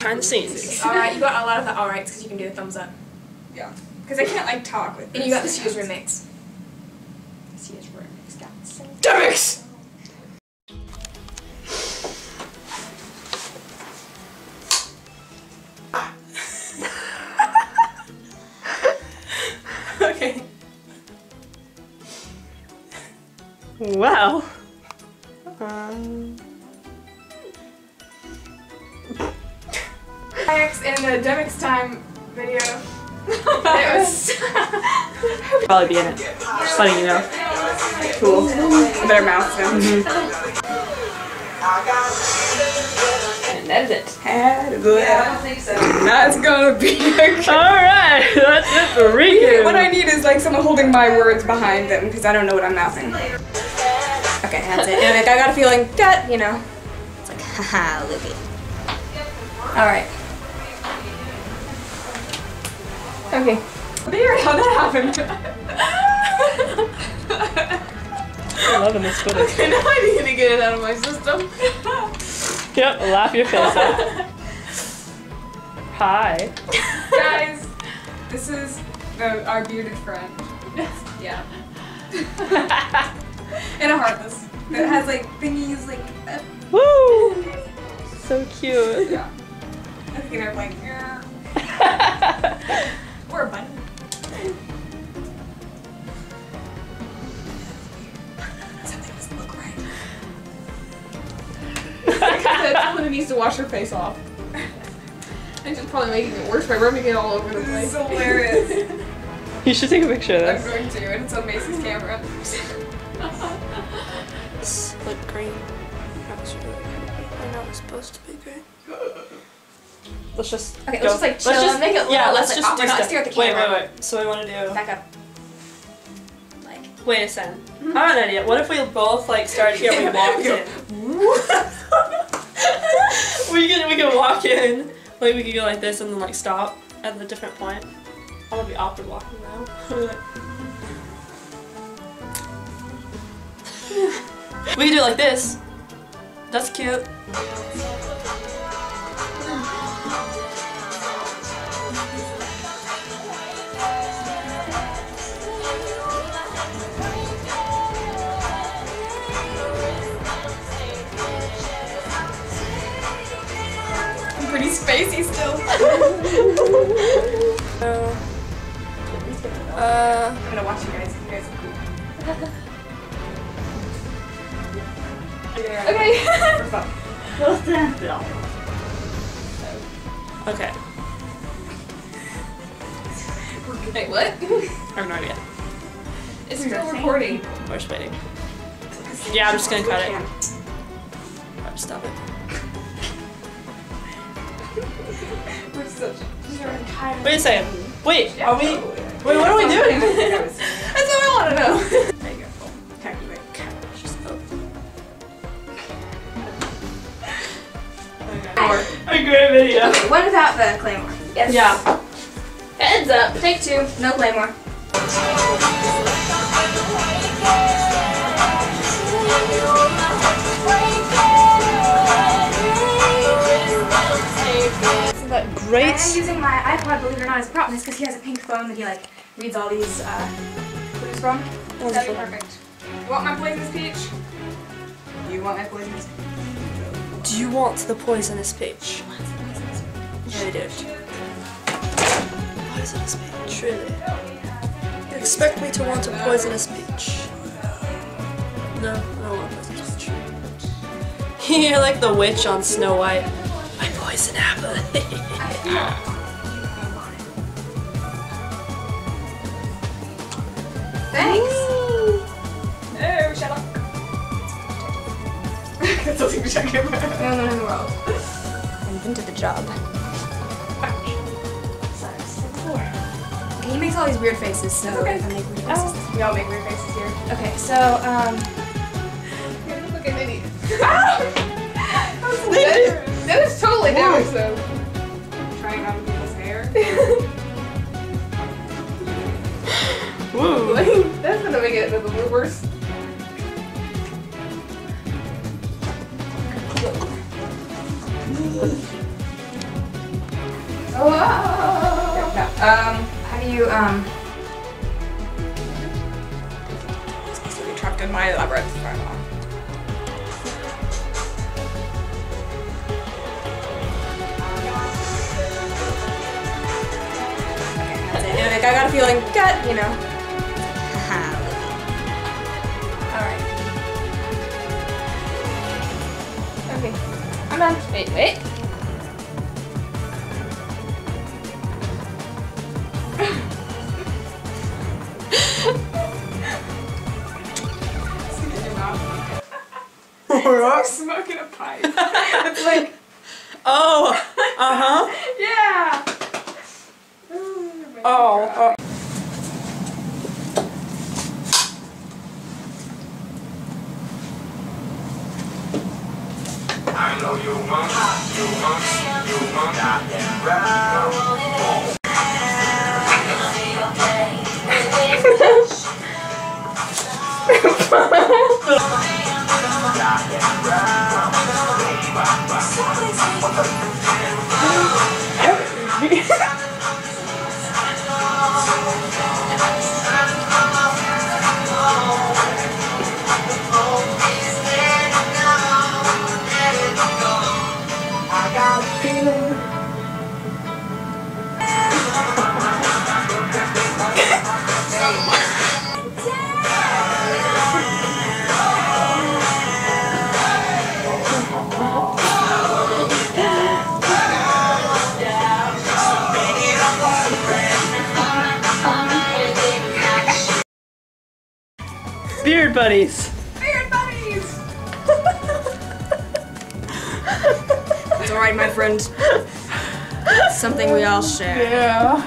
Transients. Alright, you got a lot of the alrights because you can do the thumbs up. Yeah. Because I can't like talk with this. And you got the Sears remix. Sears remix got some. Demix! Okay. Wow. In the Demix Time video. It was probably be in it. Just letting you know. Cool. I better mouse now. And that is it. Had a good. Yeah, I don't think so. That's gonna be okay. Alright, that's it for Riku. What I need is like someone holding my words behind them because I don't know what I'm mouthing. Okay, that's it. And like, I got a feeling that, you know. It's like, haha, look it. Alright. Okay. Weird how that happened. I'm loving this footage. Okay, now I need to get it out of my system. Yep, laugh your face off. Hi. Guys, this is our bearded friend. Yeah. And a heartless. That has like thingies like that. Woo! So cute. Yeah. I think I'm like, yeah. We're a bunny. Something doesn't look right. Like I said, someone needs to wash her face off. It's just probably making it worse by rubbing it all over the place. This is hilarious. You should take a picture of this. I'm going to, and it's on Macy's camera. This looked great. That was really great. I know it was supposed to be great. Let's just okay. Go. Let's just like chill. Let's just make it. Yeah. Let's like, just do not stare at the camera. Wait. So we want to do back up. Like wait a second. Mm-hmm. I have an idea. What if we both like start here? We walk in. we can walk in. Like we could go like this and then like stop at a different point. I would be awkward walking now. We can do it like this. That's cute. Pretty spacey still. I'm gonna watch you guys. You guys are cool. Yeah. Okay. We'll stand still. Okay. Wait, what? I have no idea. It's still recording. We're just waiting. Yeah, I'm just gonna cut it. Alright, stop it. We're such a wait a second. Wait, are we? Wait, what are we doing? That's what I want to know. There you go. Can't do it. Just go. A great video. Okay, what about the claymore? Yes. Yeah. Heads up. Take two. No claymore. Great. And I'm using my iPod, believe it or not, as a prop. It's because he has a pink phone that he like reads all these clues from. Oh, that'd be perfect. You want my poisonous peach? You want my poisonous peach? Do you want the poisonous peach? No, I do. Poisonous peach, really? You expect me to want a poisonous peach? No, I don't want a poisonous peach. You're like the witch on Snow White. My poison apple. Thanks! Ooh. No, shut up. That's all we check in. No, in the world. I invented the job. Okay, he makes all these weird faces, so okay. I make weird faces. Oh. We all make weird faces here. Okay, so, You're looking idiot. That was totally down, so. Out of people's hair. Woo! to get rid of the bloopers. How do you, I'm supposed to be trapped in my labyrinth for a while. Like, I got a feeling, you know. Alright. Okay. I'm done. Wait, wait. It's like smoking a pipe. It's like... Oh! Uh-huh. Yeah! Oh, I know you want, you want, you want that. Beard buddies! Beard buddies! It's alright, my friend. It's something we all share. Yeah.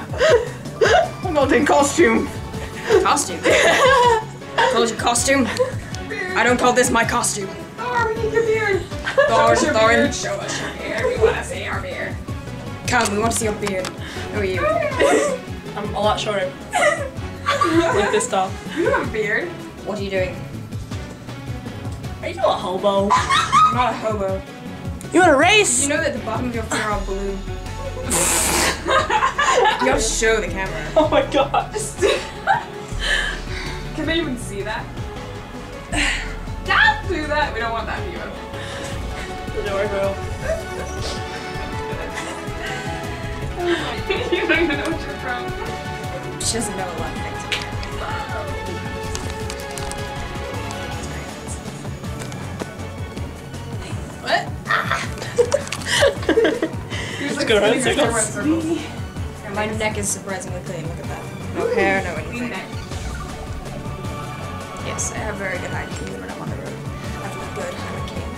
I'm not in costume. Costume? I told you, costume. Beard. I don't call this my costume. Thor, we need your beard. Thor, Thor. Show us your beard. We want to see our beard. Come, we want to see your beard. Who are you? I'm a lot shorter. Like this doll. You have a beard. What are you doing? Are you not a hobo? I'm not a hobo. You want a race? You know that the bottom of your feet are all blue. You have to show the camera. Oh my gosh. Can they even see that? Don't do that! We don't want that view. Adorable. You don't even know what you're from. She doesn't know a lot of things. Circles. And my neck is surprisingly clean, look at that. No hair, no anything. Yes, I have very good IQ when I'm on the road. I look good, I'm a king.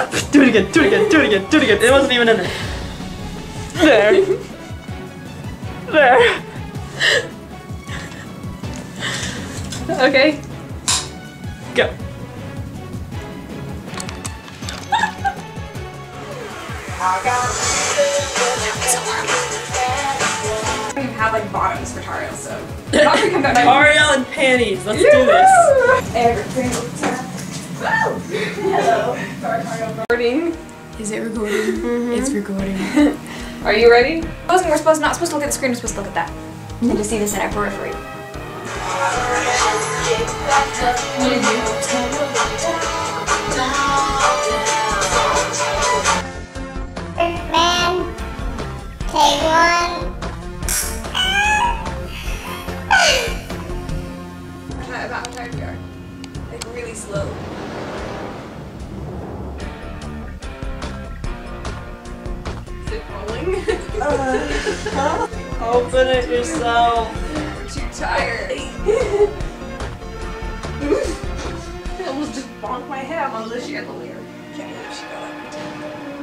Mm-hmm. Do it again, do it again, do it again, do it again. It wasn't even in there. There. There. Okay. Go. I don't even have like bottoms for Tariel, so Tariel and panties. Let's do this. Everything. Woo! Hello. Sorry, Tariel. Recording. Is it recording? Mm-hmm. It's recording. Are you ready? We're supposed not supposed to look at the screen. We're supposed to look at that and to see this in our periphery. Open it yourself. We're too tired. I almost just bonked my head on the chandelier. Can't even show it.